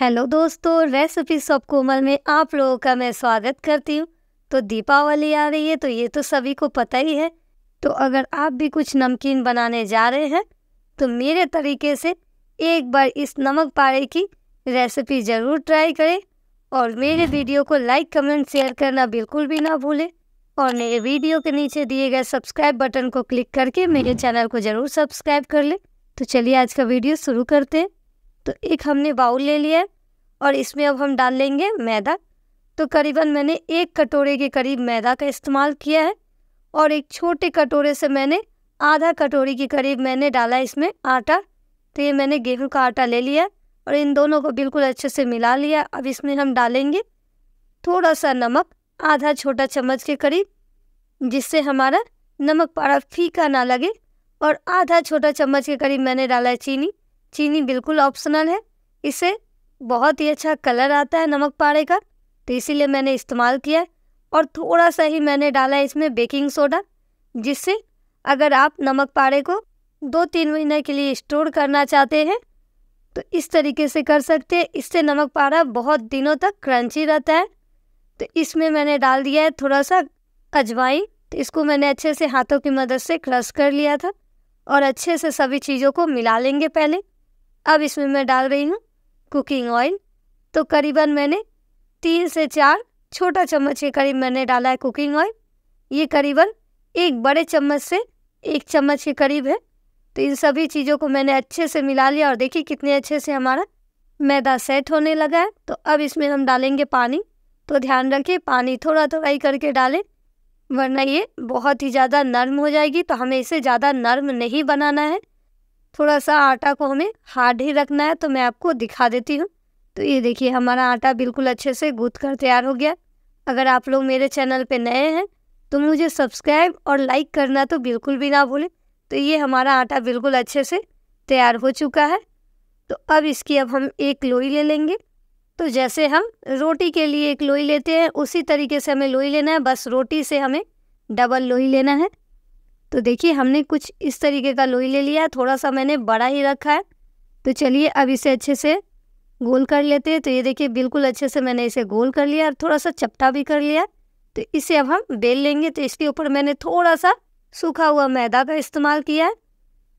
Hello दोस्तों, recipes of कोमल में आप लोगों का मैं स्वागत करती हूँ। तो दीपावली आ रही है, तो ये तो सभी को पता ही है। तो अगर आप भी कुछ नमकीन बनाने जा रहे हैं तो मेरे तरीके से एक बार इस नमक पारे की रेसिपी ज़रूर ट्राई करें और मेरे वीडियो को लाइक कमेंट शेयर करना बिल्कुल भी ना भूलें और मेरे वीडियो के नीचे दिए गए सब्सक्राइब बटन को क्लिक करके मेरे चैनल को ज़रूर सब्सक्राइब कर लें। तो चलिए आज का वीडियो शुरू करते हैं। तो एक हमने बाउल ले लिया है और इसमें अब हम डाल लेंगे मैदा। तो करीबन मैंने एक कटोरे के करीब मैदा का इस्तेमाल किया है और एक छोटे कटोरे से मैंने आधा कटोरी के करीब मैंने डाला इसमें आटा। तो ये मैंने गेहूं का आटा ले लिया और इन दोनों को बिल्कुल अच्छे से मिला लिया। अब इसमें हम डालेंगे थोड़ा सा नमक, आधा छोटा चम्मच के करीब, जिससे हमारा नमक पारा फीका ना लगे। और आधा छोटा चम्मच के करीब मैंने डाला है चीनी। चीनी बिल्कुल ऑप्शनल है, इससे बहुत ही अच्छा कलर आता है नमक पारे का, तो इसीलिए मैंने इस्तेमाल किया। और थोड़ा सा ही मैंने डाला है इसमें बेकिंग सोडा, जिससे अगर आप नमक पारे को 2-3 महीने के लिए स्टोर करना चाहते हैं तो इस तरीके से कर सकते हैं। इससे नमक पारा बहुत दिनों तक क्रंची रहता है। तो इसमें मैंने डाल दिया है थोड़ा सा अजवाइन। तो इसको मैंने अच्छे से हाथों की मदद से क्रश कर लिया था और अच्छे से सभी चीज़ों को मिला लेंगे पहले। अब इसमें मैं डाल रही हूँ कुकिंग ऑयल। तो करीबन मैंने 3 से 4 छोटा चम्मच के करीब मैंने डाला है कुकिंग ऑयल। ये करीबन एक बड़े चम्मच से 1 चम्मच के करीब है। तो इन सभी चीज़ों को मैंने अच्छे से मिला लिया और देखिए कितने अच्छे से हमारा मैदा सेट होने लगा है। तो अब इसमें हम डालेंगे पानी। तो ध्यान रखिए पानी थोड़ा थोड़ा ही करके डालें, वरना ये बहुत ही ज़्यादा नरम हो जाएगी। तो हमें इसे ज़्यादा नरम नहीं बनाना है, थोड़ा सा आटा को हमें हार्ड ही रखना है। तो मैं आपको दिखा देती हूँ। तो ये देखिए हमारा आटा बिल्कुल अच्छे से गूँथ कर तैयार हो गया। अगर आप लोग मेरे चैनल पे नए हैं तो मुझे सब्सक्राइब और लाइक करना तो बिल्कुल भी ना भूलें। तो ये हमारा आटा बिल्कुल अच्छे से तैयार हो चुका है। तो अब इसकी अब हम एक लोई ले लेंगे। तो जैसे हम रोटी के लिए एक लोई लेते हैं, उसी तरीके से हमें लोई लेना है, बस रोटी से हमें डबल लोई लेना है। तो देखिए हमने कुछ इस तरीके का लोई ले लिया है, थोड़ा सा मैंने बड़ा ही रखा है। तो चलिए अब इसे अच्छे से गोल कर लेते हैं। तो ये देखिए बिल्कुल अच्छे से मैंने इसे गोल कर लिया और थोड़ा सा चपटा भी कर लिया। तो इसे अब हम बेल लेंगे। तो इसके ऊपर मैंने थोड़ा सा सूखा हुआ मैदा का इस्तेमाल किया है।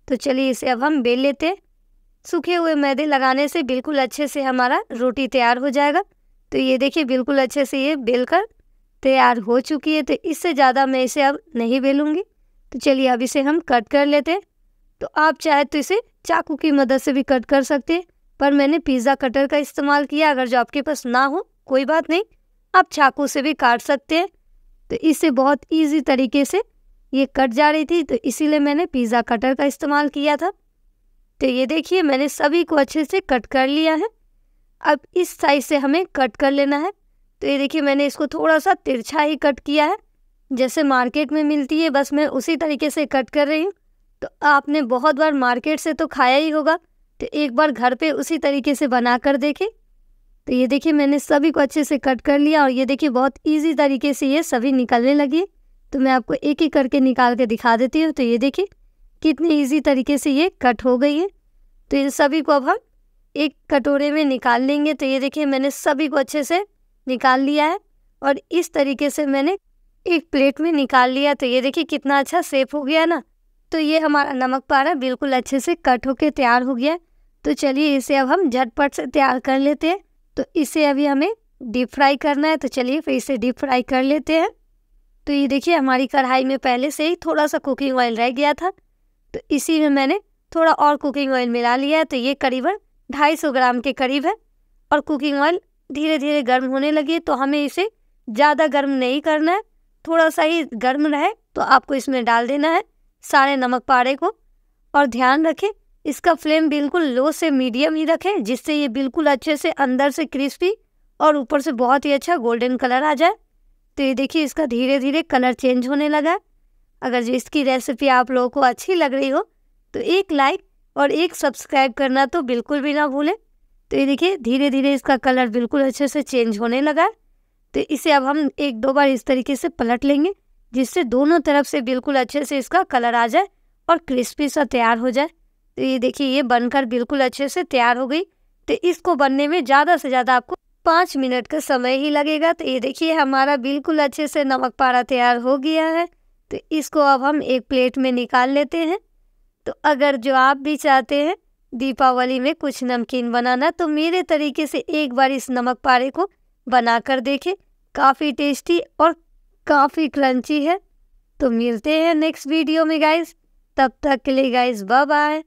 तो चलिए इसे अब हम बेल लेते हैं। सूखे हुए मैदे लगाने से बिल्कुल अच्छे से हमारा रोटी तैयार हो जाएगा। तो ये देखिए बिल्कुल अच्छे से ये बेल कर तैयार हो चुकी है। तो इससे ज़्यादा मैं इसे अब नहीं बेलूँगी। तो चलिए अब इसे हम कट कर लेते हैं। तो आप चाहे तो इसे चाकू की मदद से भी कट कर सकते हैं, पर मैंने पिज़्ज़ा कटर का इस्तेमाल किया। अगर जो आपके पास ना हो कोई बात नहीं, आप चाकू से भी काट सकते हैं। तो इससे बहुत ईजी तरीके से ये कट जा रही थी, तो इसीलिए मैंने पिज़्ज़ा कटर का इस्तेमाल किया था। तो ये देखिए मैंने सभी को अच्छे से कट कर लिया है। अब इस साइज़ से हमें कट कर लेना है। तो ये देखिए मैंने इसको थोड़ा सा तिरछा ही कट किया है, जैसे मार्केट में मिलती है, बस मैं उसी तरीके से कट कर रही हूँ। तो आपने बहुत बार मार्केट से तो खाया ही होगा, तो एक बार घर पे उसी तरीके से बना कर देखें। तो ये देखिए मैंने सभी को अच्छे से कट कर लिया और ये देखिए बहुत ईजी तरीके से ये सभी निकलने लगी। तो मैं आपको एक एक करके निकाल के दिखा देती हूँ। तो ये देखिए कितने ईजी तरीके से ये कट हो गई है। तो इन सभी को अब हम एक कटोरे में निकाल लेंगे। तो ये देखिए मैंने सभी को अच्छे से निकाल लिया है और इस तरीके से मैंने एक प्लेट में निकाल लिया। तो ये देखिए कितना अच्छा शेप हो गया ना। तो ये हमारा नमक पारा बिल्कुल अच्छे से कट होके तैयार हो गया। तो चलिए इसे अब हम झटपट से तैयार कर लेते हैं। तो इसे अभी हमें डीप फ्राई करना है। तो चलिए फिर इसे डीप फ्राई कर लेते हैं। तो ये देखिए हमारी कढ़ाई में पहले से ही थोड़ा सा कुकिंग ऑयल रह गया था, तो इसी में मैंने थोड़ा और कुकिंग ऑयल मिला लिया है। तो ये करीबन 250 ग्राम के करीब है और कुकिंग ऑयल धीरे धीरे गर्म होने लगी। तो हमें इसे ज़्यादा गर्म नहीं करना है, थोड़ा सा ही गर्म रहे तो आपको इसमें डाल देना है सारे नमक पारे को। और ध्यान रखें इसका फ्लेम बिल्कुल लो से मीडियम ही रखें, जिससे ये बिल्कुल अच्छे से अंदर से क्रिस्पी और ऊपर से बहुत ही अच्छा गोल्डन कलर आ जाए। तो ये देखिए इसका धीरे धीरे कलर चेंज होने लगा। अगर जो इसकी रेसिपी आप लोगों को अच्छी लग रही हो तो एक लाइक और एक सब्सक्राइब करना तो बिल्कुल भी ना भूलें। तो ये देखिए धीरे धीरे इसका कलर बिल्कुल अच्छे से चेंज होने लगा। तो इसे अब हम 1-2 बार इस तरीके से पलट लेंगे, जिससे दोनों तरफ से बिल्कुल अच्छे से इसका कलर आ जाए और क्रिस्पी सा तैयार हो जाए। तो ये देखिए ये बनकर बिल्कुल अच्छे से तैयार हो गई। तो इसको बनने में ज़्यादा से ज़्यादा आपको 5 मिनट का समय ही लगेगा। तो ये देखिए हमारा बिल्कुल अच्छे से नमक पारा तैयार हो गया है। तो इसको अब हम एक प्लेट में निकाल लेते हैं। तो अगर जो आप भी चाहते हैं दीपावली में कुछ नमकीन बनाना, तो मेरे तरीके से एक बार इस नमक पारे को बना कर देखें, काफ़ी टेस्टी और काफ़ी क्रंची है। तो मिलते हैं नेक्स्ट वीडियो में गाइस, तब तक के लिए गाइस बाय बाय।